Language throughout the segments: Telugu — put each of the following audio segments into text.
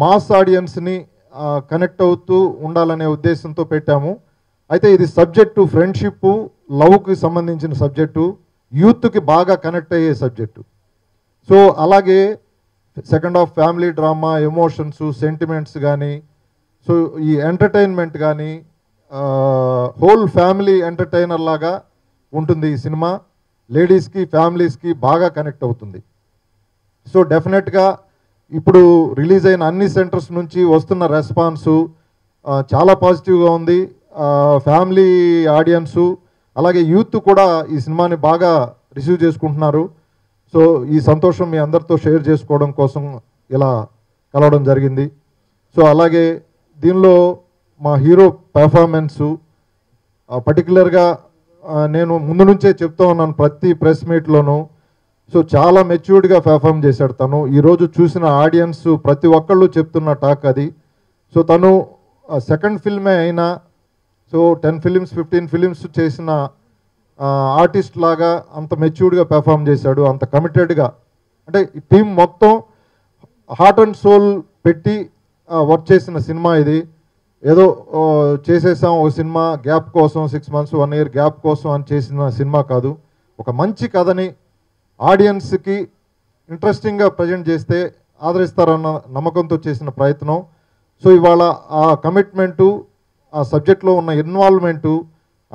मास ऑडियंस नी कनेक्ट अवुतू उंडालने उद्देशंतो पेट्टामु। अयिते इदि सब्जेक्ट फ्रेंडशिप लव की संबंधिंचिन सब्जेक्ट यूथ की बागा कनेक्ट अय्ये सब्जेक्ट। सो अलागे second half family drama emotions sentiments गानी सो ई एंटरटैनमेंट गानी होल फैमिली एंटरटैनर लागा उंटुंदी। ई सिनेमा लेडीज़ की फैमिलीज़ की बागा कनेक्ट अवुतुंदी। सो डेफिनेटगा ఇప్పుడు రిలీజ్ అయిన అన్ని సెంటర్స్ నుంచి వస్తున్న రెస్పాన్స్ చాలా పాజిటివ్ గా ఉంది। ఫ్యామిలీ ఆడియన్స్ అలాగే యూత్ కూడా ఈ సినిమాని బాగా రిసీవ్ చేసుకుంటున్నారు। సో ఈ సంతోషం మీ అందరితో షేర్ చేసుకోవడం కోసం ఇలా కలవడం జరిగింది। సో అలాగే దీనిలో మా హీరో పెర్ఫార్మెన్స్ పర్టిక్యులర్ గా నేను ముందు నుంచే చెప్తా ఉన్నాను ప్రతి ప్రెస్ మీట్ లోను। सो चाला मेच्यूर्ड गा परफॉर्म चेसाडु तनु। ई रोजु चूसिन आडियंस प्रति ओक्कळ्ळु चेप्तुन्न टाक अदि। सो तनु सेकंड फिल्मे अयिना सो 10 फिल्म्स 15 फिल्म्स चेसिन आर्टिस्ट लागा अंत मेच्यूर्ड गा परफॉर्म चेसाडु। अंत कमिटेड गा अंटे टीम मोत्तं हार्ट अंड सोल पेट्टि वर्क चेसिन सिनेमा इदि। एदो चेसेसां ओक सिनेमा ग्याप कोसं 6 मंथ्स 1 इयर ग्याप कोसं अनि चेसिन सिनेमा कादु। ओक मंचि कथनि ఆడియన్స్ కి ఇంట్రెస్టింగ్ గా ప్రెజెంట్ చేస్తే ఆదరిస్తారన్న నమ్మకంతో చేసిన ప్రయత్నం। సో ఇవాల ఆ కమిట్మెంట్ ఆ సబ్జెక్ట్ లో ఉన్న ఇన్వాల్వ్‌మెంట్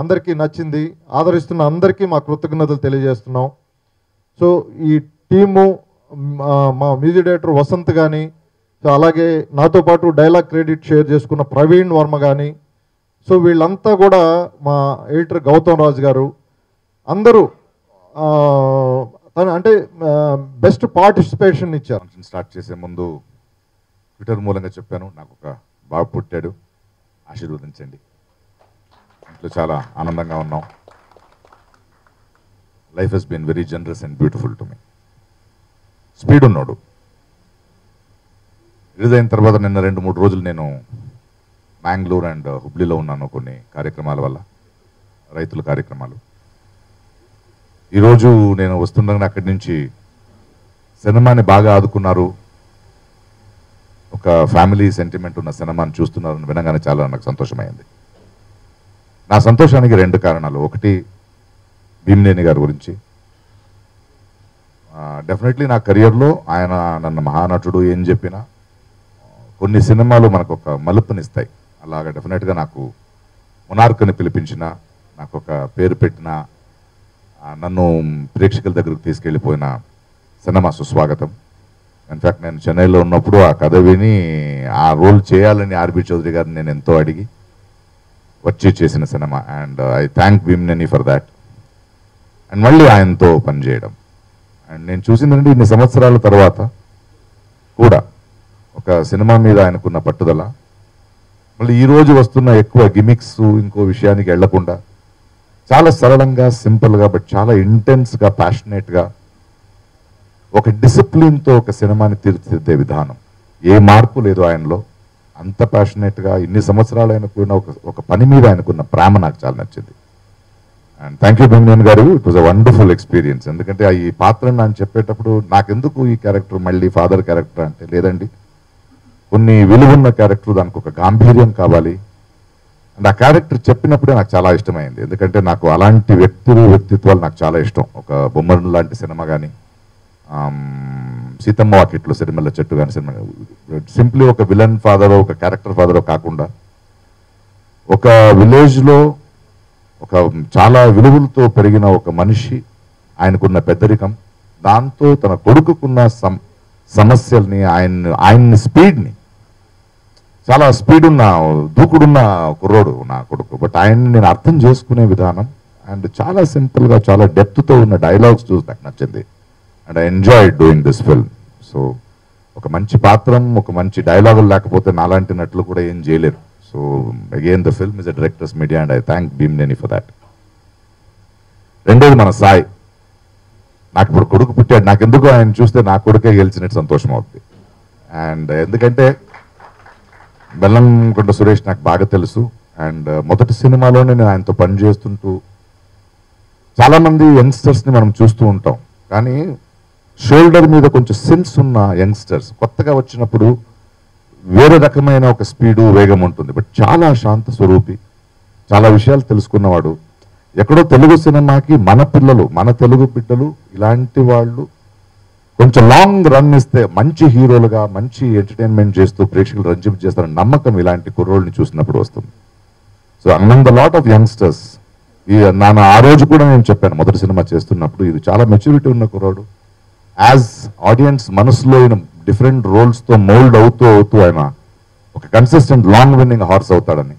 అందరికీ నచ్చింది। ఆదరిస్తున్న అందరికీ మా కృతజ్ఞతలు తెలియజేస్తున్నాం। సో ఈ టీమ్ మా మ్యూజిక్ డైరెక్టర్ వసంత్ గాని సో అలాగే నాతో పాటు డైలాగ్ క్రెడిట్ షేర్ చేసుకున్న ప్రవీణ్ వర్మ గాని సో వీళ్ళంతా కూడా మా ఎడిటర్ గౌతమ్ రాజ్ గారు అందరూ अंटे बेस्ट पार्टिसिपेशन इच्चारु। स्टार्ट मुंदु ट्विटर मूलंगा चेप्पानु नाकोक बाबु पुट्टाडु आशीर्वदिंचंडी। इंट्लो चाला आनंदंगा उन्नाम। Life has been very generous and beautiful to me. Speed उन्नाडु रिजैन तर्वात निन्न 2-3 रोजुलु नेनु बैंगलूर अंड हुब्लीलो उन्नानु। कोन्नि कार्यक्रमाल वल्ल रैतुल कार्यक्रमालु ఈ రోజు నేను వస్తుండగా అక్కడి నుంచి సినిమాని బాగా ఆదుకున్నారు। ఒక ఫ్యామిలీ సెంటిమెంట్ ఉన్న సినిమాని చూస్తున్నారని వినగానే చాలా నాకు సంతోషమైంది। నా సంతోషానికి రెండు కారణాలు, ఒకటి భీమనేని గారి గురించి, డెఫినెట్లీ నా కెరీర్ లో ఆయన నన్ను మహానటుడు ఏం చెప్పినా కొన్ని సినిమాలు మనకు ఒక మలుపునిస్తాయి। అలాగా డెఫినెట్ గా నాకు మనార్కని పిలిపించిన, నాకు ఒక పేరు పెట్టిన, నన్ను ప్రేక్షకుల దగ్గరికి తీసుకెళ్ళిపోయిన సినిమా సుస్వాగతం। ఇన్ఫ్యాక్ట్ నేను చెన్నైలో ఉన్నప్పుడు ఆ కథ విని ఆ రోల్ చేయాలని ఆర్బి చౌదరి గారిని నేను ఎంతో అడిగి వచ్చి చేసిన cinema. And I thank Bhimaneni for that. And మళ్ళీ ఆయనతో పనిచేయడం, అండ్ నేను చూసిందండి ఇన్ని సంవత్సరాల తర్వాత కూడా ఒక సినిమా మీద ఆయనకున్న పట్టుదల, మళ్ళీ ఈరోజు వస్తున్న ఎక్కువ గిమిక్స్ ఇంకో విషయానికి వెళ్లకుండా చాలా సరళంగా సింపుల్గా బట్ చాలా ఇంటెన్స్గా ప్యాషనేట్గా ఒక డిసిప్లిన్తో ఒక సినిమాని తీర్చిదిద్దే విధానం, ఏ మార్పు లేదు ఆయనలో, అంత ప్యాషనేట్గా ఇన్ని సంవత్సరాలు ఆయనకున్న ఒక పని మీద ఆయనకున్న ప్రేమ నాకు చాలా నచ్చింది। అండ్ థ్యాంక్ యూ భీమనేని గారు, it was a wonderful experience. ఎందుకంటే ఈ పాత్రను నేను చెప్పేటప్పుడు నాకెందుకు ఈ క్యారెక్టర్ మళ్ళీ ఫాదర్ క్యారెక్టర్ అంటే లేదండి, కొన్ని విలువన్న క్యారెక్టర్ దానికి ఒక గాంభీర్యం కావాలి। అండ్ ఆ క్యారెక్టర్ చెప్పినప్పుడే నాకు చాలా ఇష్టమైంది, ఎందుకంటే నాకు అలాంటి వ్యక్తులు వ్యక్తిత్వాలు నాకు చాలా ఇష్టం। ఒక బొమ్మరన్ లాంటి సినిమా కానీ, సీతమ్మ వాకిట్లో సిరిమల్ల చెట్టు కానీ సినిమా, సింప్లీ ఒక విలన్ ఫాదరో ఒక క్యారెక్టర్ ఫాదరో కాకుండా ఒక విలేజ్లో ఒక చాలా విలువలతో పెరిగిన ఒక మనిషి, ఆయనకున్న పెద్దరికం, దాంతో తన కొడుకుకున్న సమస్యల్ని, ఆయన్ని స్పీడ్ని, చాలా స్పీడ్ ఉన్న దూకుడున్న కుర్రోడు నా కొడుకు, బట్ ఆయన్ని నేను అర్థం చేసుకునే విధానం అండ్ చాలా సింపుల్గా చాలా డెప్త్తో ఉన్న డైలాగ్స్ చూసి నాకు నచ్చింది। And I enjoy doing this film. So ఒక మంచి పాత్రం ఒక మంచి డైలాగులు లేకపోతే నాలాంటి నటులు కూడా ఏం చేయలేరు। So again the film is a director's media and I thank Bhimaneni for that. రెండోది మన సాయి, నాకు ఇప్పుడు కొడుకు పుట్టాడు, నాకెందుకు ఆయన చూస్తే నా కొడుకే గెలిచినట్టు సంతోషం అవుతుంది। అండ్ ఎందుకంటే బెల్లంకొండ సురేష్ నాకు బాగా తెలుసు, అండ్ మొదటి సినిమాలోనే నేను ఆయనతో పనిచేస్తుంటూ చాలామంది యంగ్స్టర్స్ని మనం చూస్తూ ఉంటాం, కానీ షోల్డర్ మీద కొంచెం సెన్స్ ఉన్న యంగ్స్టర్స్ కొత్తగా వచ్చినప్పుడు వేరే రకమైన ఒక స్పీడ్ వేగం ఉంటుంది. బట్ చాలా శాంత స్వరూపి, చాలా విషయాలు తెలుసుకున్నవాడు. ఎక్కడో తెలుగు సినిమాకి మన పిల్లలు, మన తెలుగు బిడ్డలు ఇలాంటి వాళ్ళు కొంచెం లాంగ్ రన్ ఇస్తే మంచి హీరోలుగా మంచి ఎంటర్టైన్మెంట్ చేస్తూ ప్రేక్షకులు రంజింపు చేస్తారని నమ్మకం ఇలాంటి కుర్రోళ్ళని చూసినప్పుడు వస్తుంది. So among the lot of youngsters ఆ రోజు కూడా నేను చెప్పాను మొదటి సినిమా చేస్తున్నప్పుడు, ఇది చాలా మెచ్యూరిటీ ఉన్న కుర్రోడు. యాజ్ ఆడియన్స్ మనసులో ఈయన డిఫరెంట్ రోల్స్తో మోల్డ్ అవుతూ అవుతూ ఆయన ఒక కన్సిస్టెంట్ లాంగ్ విన్నింగ్ హార్స్ అవుతాడని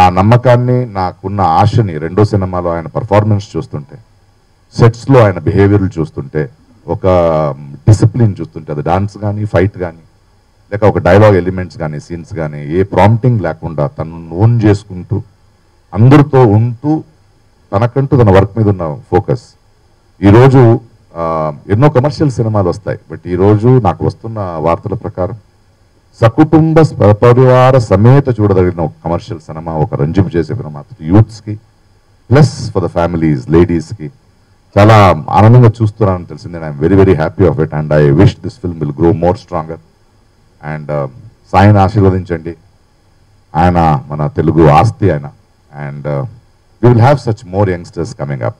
ఆ నమ్మకాన్ని, నాకున్న ఆశని రెండో సినిమాలో ఆయన పర్ఫార్మెన్స్ చూస్తుంటే, సెట్స్లో ఆయన బిహేవియర్లు చూస్తుంటే, ఒక డిసిప్లిన్ చూస్తుంటే, అది డాన్స్ కానీ ఫైట్ కానీ లేక ఒక డైలాగ్ ఎలిమెంట్స్ కానీ సీన్స్ కానీ ఏ ప్రాంప్టింగ్ లేకుండా తను ఓన్ చేసుకుంటూ అందరితో ఉంటూ తనకంటూ తన వర్క్ మీద ఉన్న ఫోకస్. ఈరోజు ఎన్నో కమర్షియల్ సినిమాలు వస్తాయి, బట్ ఈరోజు నాకు వస్తున్న వార్తల ప్రకారం సకుటుంబ పరివార సమేత చూడదగిన ఒక కమర్షియల్ సినిమా, ఒక రంజింపు చేసే సినిమా యూత్స్కి ప్లస్ ఫర్ ద ఫ్యామిలీస్ లేడీస్కి చాలా ఆనందంగా చూస్తున్నానని తెలిసింది. I'm very very happy of it and I wish this film will grow more stronger. And సాయిని ఆశీర్వదించండి, ఆయన మన తెలుగు ఆస్తి ఆయన. And we will have such more youngsters coming up,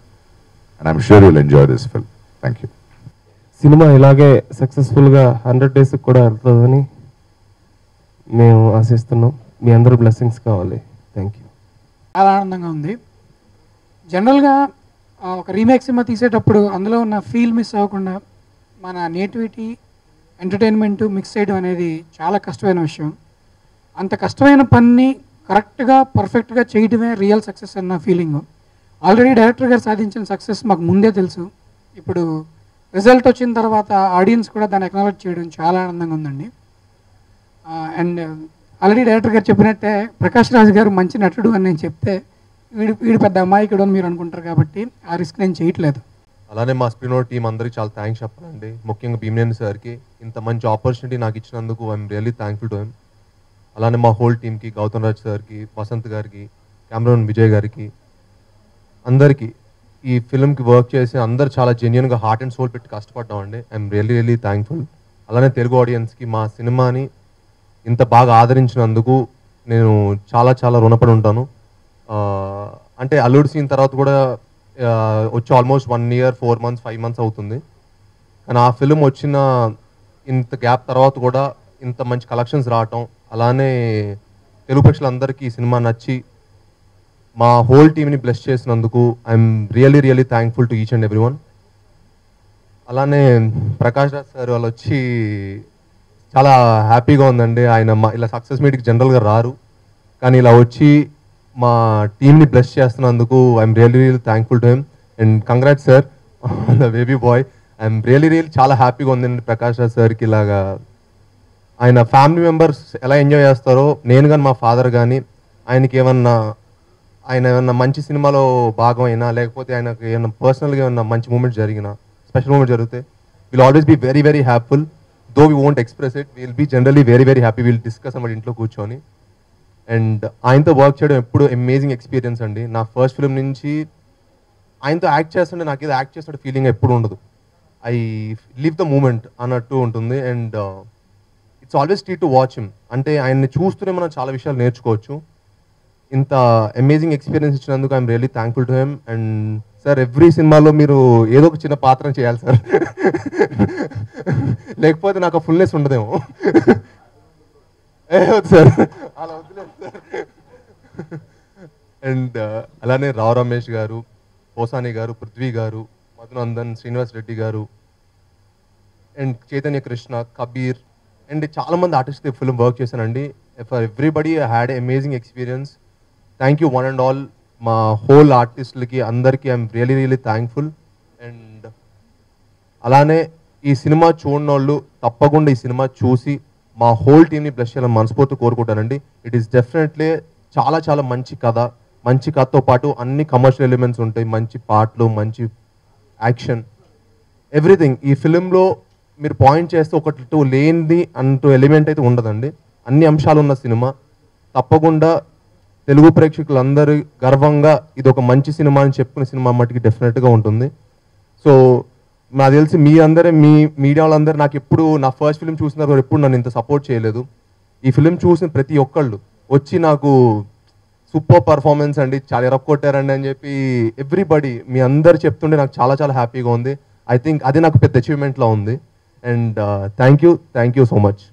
and I'm sure you'll enjoy this film. Thank you. Cinema ilage successful ga 100 days ku kuda elthadani memu aasistunam. Me andaru blessings kavali. Thank you. Ala anandanga undi. General ga oka remake cinema teesetappudu andulo unna feel miss avakunda mana nativity entertainment mix cheyadam anedi chaala kashtamaina vishayam. Anta kashtamaina panni correct గా పర్ఫెక్ట్ గా చేయడమే రియల్ సక్సెస్ అన్న ఫీలింగ్. ఆల్రెడీ డైరెక్టర్ గారు సాధించిన సక్సెస్ మాకు ముందే తెలుసు. ఇప్పుడు రిజల్ట్ వచ్చిన తర్వాత ఆడియన్స్ కూడా దాన్ని ఎక్నాలెడ్జ్ చేయడం చాలా ఆనందంగా ఉందండి. అండ్ ఆల్రెడీ డైరెక్టర్ గారు చెప్పినట్టే ప్రకాష్ రాజ్ గారు మంచి నటుడు అని నేను చెప్తే వీడు పెద్ద అమాయకుడు అని మీరు అనుకుంటారు, కాబట్టి ఆ రిస్క్ నేను చేయట్లేదు. అలానే మా స్పినోర్ టీం అందరికీ చాలా థ్యాంక్స్ చెప్పాలండి. ముఖ్యంగా భీమనేని సార్కి ఇంత మంచి ఆపర్చునిటీ నాకు ఇచ్చినందుకు I'm really thankful to him. అలానే మా హోల్ టీమ్కి, గౌతమ్ రాజ్ సార్కి, వసంత్ గారికి, కెమెరాన్ విజయ్ గారికి, అందరికీ ఈ ఫిల్మ్కి వర్క్ చేసి అందరు చాలా జెన్యున్గా హార్ట్ అండ్ సోల్ పెట్టి కష్టపడ్డామండి. I'm really really thankful. అలానే తెలుగు ఆడియన్స్కి మా సినిమాని ఇంత బాగా ఆదరించినందుకు నేను చాలా చాలా రుణపడి ఉంటాను. అంటే అల్లుడు సీన్ తర్వాత కూడా వచ్చి ఆల్మోస్ట్ 1 year 4 months 5 months అవుతుంది, కానీ ఆ ఫిల్మ్ వచ్చిన ఇంత గ్యాప్ తర్వాత కూడా ఇంత మంచి కలెక్షన్స్ రావటం, అలానే తెలుగు ప్రేక్షకులందరికీ ఈ సినిమా నచ్చి మా హోల్ టీమ్ని బ్లెస్ చేసినందుకు I'm really really thankful to each and every one. అలానే ప్రకాష్ రాజ్ సార్ వాళ్ళు వచ్చి చాలా హ్యాపీగా ఉందండి. ఆయన ఇలా సక్సెస్ మీట్కి జనరల్గా రారు, కానీ ఇలా వచ్చి మా టీమ్ని బ్లెస్ చేస్తున్నందుకు I'm really really thankful to him. And congrats sir on the baby boy. I'm really really చాలా హ్యాపీగా ఉందండి ప్రకాష్ రాజ్ సార్కి. ఇలాగా ఆయన ఫ్యామిలీ మెంబర్స్ ఎలా ఎంజాయ్ చేస్తారో నేను కానీ మా ఫాదర్ కానీ ఆయనకి ఏమన్నా మంచి సినిమాలో భాగం అయినా లేకపోతే ఆయనకు ఏమన్నా పర్సనల్గా ఏమన్నా మంచి మూమెంట్ జరిగినా, స్పెషల్ మూమెంట్ జరిగితే will always be very very happyful. Though we won't express it, will be generally very very happy. Will discuss అన్నమాట ఇంట్లో కూర్చొని. అండ్ ఆయనతో వర్క్ చేయడం ఎప్పుడు అమేజింగ్ ఎక్స్పీరియన్స్ అండి. నా ఫస్ట్ ఫిల్మ్ నుంచి ఆయనతో యాక్ట్ చేస్తుంటే నాకు ఏదో యాక్ట్ చేస్తున్న ఫీలింగ్ ఎప్పుడు ఉండదు. ఐ లివ్ ద మూమెంట్ అన్నట్టు ఉంటుంది. And it's always treat to watch him. అంటే ఆయన్ని చూస్తూనే మనం చాలా విషయాలు నేర్చుకోవచ్చు. ఇంత అమేజింగ్ ఎక్స్పీరియన్స్ ఇచ్చినందుకు I'm really thankful to him. And sir, every సినిమాలో మీరు ఏదో ఒక చిన్న పాత్ర చేయాలి సార్, లేకపోతే నాకు ఆ ఫుల్నెస్ ఉండదేమో. సార్ అలా వద్దులేదు సార్. అండ్ అలానే రావు రమేష్ గారు, పోసాని గారు, పృథ్వీ గారు, మధునందన్, శ్రీనివాస్ రెడ్డి గారు, అండ్ చైతన్య కృష్ణ, కబీర్, అండ్ చాలామంది ఆర్టిస్ట్ ఫిల్మ్ వర్క్ చేశానండి. For everybody I had amazing experience. Thank you one and all. మా హోల్ ఆర్టిస్టులకి అందరికీ I'm really really thankful. And అలానే ఈ సినిమా చూడని వాళ్ళు తప్పకుండా ఈ సినిమా చూసి మా హోల్ టీమ్ని బ్లెస్ చేయాలని మనస్ఫూర్తి కోరుకుంటానండి. ఇట్ ఈస్ డెఫినెట్లీ చాలా చాలా మంచి కథ. మంచి కథతో పాటు అన్ని కమర్షియల్ ఎలిమెంట్స్ ఉంటాయి, మంచి పాటలు, మంచి యాక్షన్, ఎవ్రీథింగ్. ఈ ఫిలింలో మీరు పాయింట్ చేస్తే ఒకటి టూ లేనిది అంటూ ఎలిమెంట్ అయితే ఉండదండి. అన్ని అంశాలు ఉన్న సినిమా. తప్పకుండా తెలుగు ప్రేక్షకులందరూ గర్వంగా ఇది ఒక మంచి సినిమా అని చెప్పుకునే సినిమా మట్టికి డెఫినెట్గా ఉంటుంది. సో నాకు తెలిసి మీ మీడియా వాళ్ళందరూ నాకు ఎప్పుడు నా ఫస్ట్ ఫిల్మ్ చూసిన ఎప్పుడు నన్ను ఇంత సపోర్ట్ చేయలేదు. ఈ ఫిల్మ్ చూసిన ప్రతి ఒక్కళ్ళు వచ్చి నాకు సూపర్ పర్ఫార్మెన్స్ అండి చాలా రక్కొట్టారండి అని చెప్పి ఎవ్రీబడీ మీ అందరూ చెప్తుంటే నాకు చాలా చాలా హ్యాపీగా ఉంది. ఐ థింక్ అది నాకు పెద్ద అచీవ్మెంట్ లా ఉంది. And thank you so much.